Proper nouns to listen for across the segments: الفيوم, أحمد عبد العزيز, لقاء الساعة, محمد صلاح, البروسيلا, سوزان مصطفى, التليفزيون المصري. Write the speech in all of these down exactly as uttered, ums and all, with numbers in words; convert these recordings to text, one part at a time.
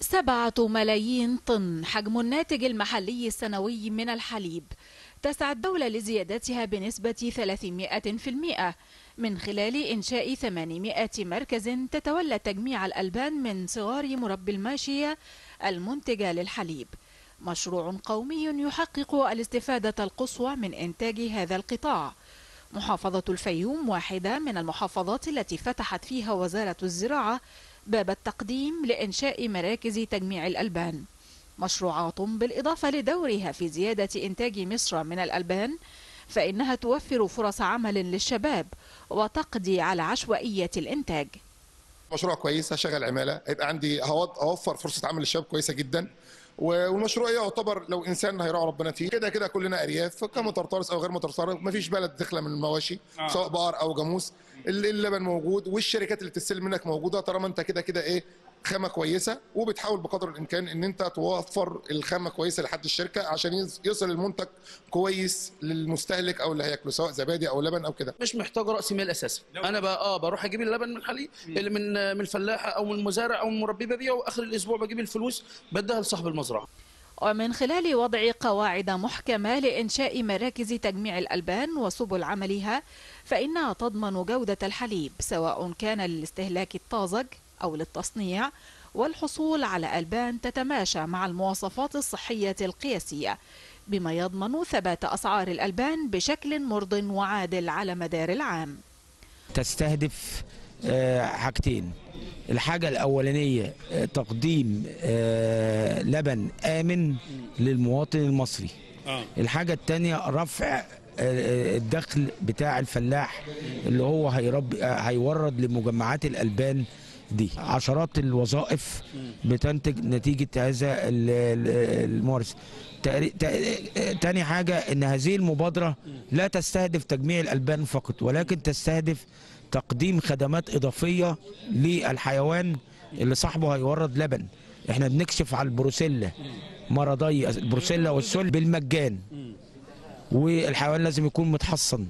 سبعة ملايين طن حجم الناتج المحلي السنوي من الحليب، تسعى الدولة لزيادتها بنسبة ثلاثمائة بالمئة من خلال إنشاء ثمانمائة مركز تتولى تجميع الألبان من صغار مربي الماشية المنتجة للحليب، مشروع قومي يحقق الاستفادة القصوى من إنتاج هذا القطاع. محافظة الفيوم واحدة من المحافظات التي فتحت فيها وزارة الزراعة باب التقديم لإنشاء مراكز تجميع الألبان، مشروعات بالإضافة لدورها في زيادة إنتاج مصر من الألبان، فإنها توفر فرص عمل للشباب وتقضي على عشوائية الإنتاج. مشروع كويس، هشغل عمالة، هيبقى عندي هوفر فرصة عمل للشباب كويسة جدا، والمشروع يعتبر لو انسان هيراعي ربنا فيه. كده كده كلنا ارياف، كمترطرس او غير مترطرس، مفيش بلد داخله من المواشي آه. سواء بقر او جاموس، اللبن موجود والشركات اللي بتستلم منك موجوده، طالما انت كده كده ايه خامه كويسه، وبتحاول بقدر الامكان ان انت توفر الخامه كويسه لحد الشركه عشان يصل المنتج كويس للمستهلك او اللي هياكله، سواء زبادي او لبن او كده. مش محتاج راس مال اساسا، انا بقى اه بروح اجيب اللبن من الحليب اللي من من الفلاحه او من المزارع او من المربي، ببيعه واخر الاسبوع بجيب الفلوس بديها لصاحب المزرعه. ومن خلال وضع قواعد محكمه لانشاء مراكز تجميع الالبان وسبل عملها، فانها تضمن جوده الحليب سواء كان للاستهلاك الطازج أو للتصنيع، والحصول على ألبان تتماشى مع المواصفات الصحية القياسية، بما يضمن ثبات أسعار الألبان بشكل مرض وعادل على مدار العام. تستهدف حاجتين، الحاجة الأولانية تقديم لبن آمن للمواطن المصري، الحاجة الثانية رفع الدخل بتاع الفلاح اللي هو هيربي هيورد لمجمعات الألبان دي. عشرات الوظائف بتنتج نتيجة هذا الممارسة. تاني حاجة أن هذه المبادرة لا تستهدف تجميع الألبان فقط، ولكن تستهدف تقديم خدمات إضافية للحيوان اللي صاحبه هيورد لبن. احنا بنكشف على البروسيلا، مرضي البروسيلا والسل بالمجان، والحيوان لازم يكون متحصن،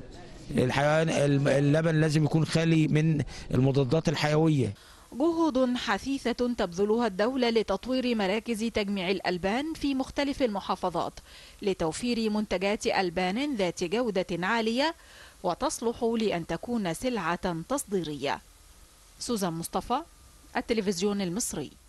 الحيوان اللبن لازم يكون خالي من المضادات الحيوية. جهود حثيثة تبذلها الدولة لتطوير مراكز تجميع الألبان في مختلف المحافظات لتوفير منتجات ألبان ذات جودة عالية وتصلح لأن تكون سلعة تصديرية. سوزان مصطفى، التلفزيون المصري.